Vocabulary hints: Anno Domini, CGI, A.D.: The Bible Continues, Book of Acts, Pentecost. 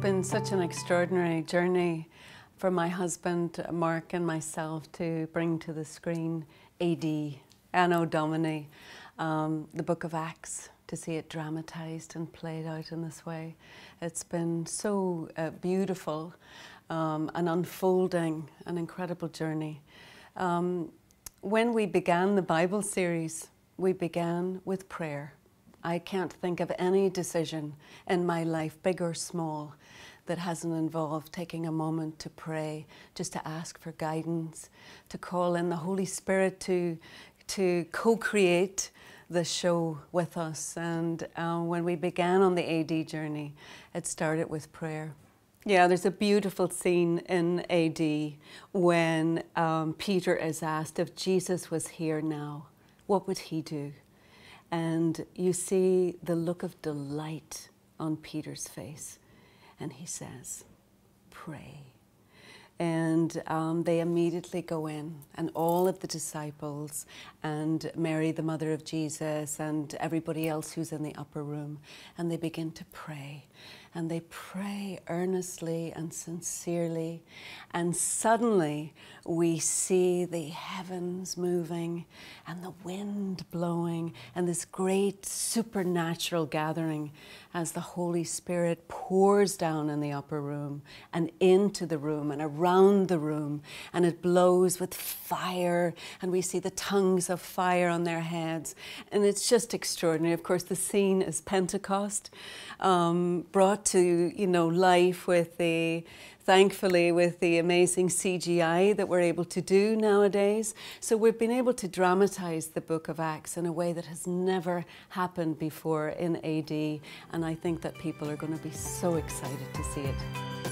been such an extraordinary journey for my husband, Mark, and myself to bring to the screen AD, Anno Domini, the Book of Acts, to see it dramatized and played out in this way. It's been so beautiful, an unfolding, an incredible journey. When we began the Bible series, we began with prayer. I can't think of any decision in my life, big or small, that hasn't involved taking a moment to pray, just to ask for guidance, to call in the Holy Spirit to co-create the show with us. And when we began on the AD journey, it started with prayer. Yeah, there's a beautiful scene in AD when Peter is asked, if Jesus was here now, what would he do? And you see the look of delight on Peter's face. And he says, pray. And they immediately go in, and all of the disciples and Mary, the mother of Jesus, and everybody else who's in the upper room, and they begin to pray. And they pray earnestly and sincerely, and suddenly we see the heavens moving and the wind blowing and this great supernatural gathering as the Holy Spirit pours down in the upper room and into the room and around the room, and it blows with fire, and we see the tongues of fire on their heads, and it's just extraordinary. Of course, the scene is Pentecost, brought to, you know, life with the, thankfully, with the amazing CGI that we're able to do nowadays. So we've been able to dramatize the Book of Acts in a way that has never happened before in AD, and I think that people are going to be so excited to see it.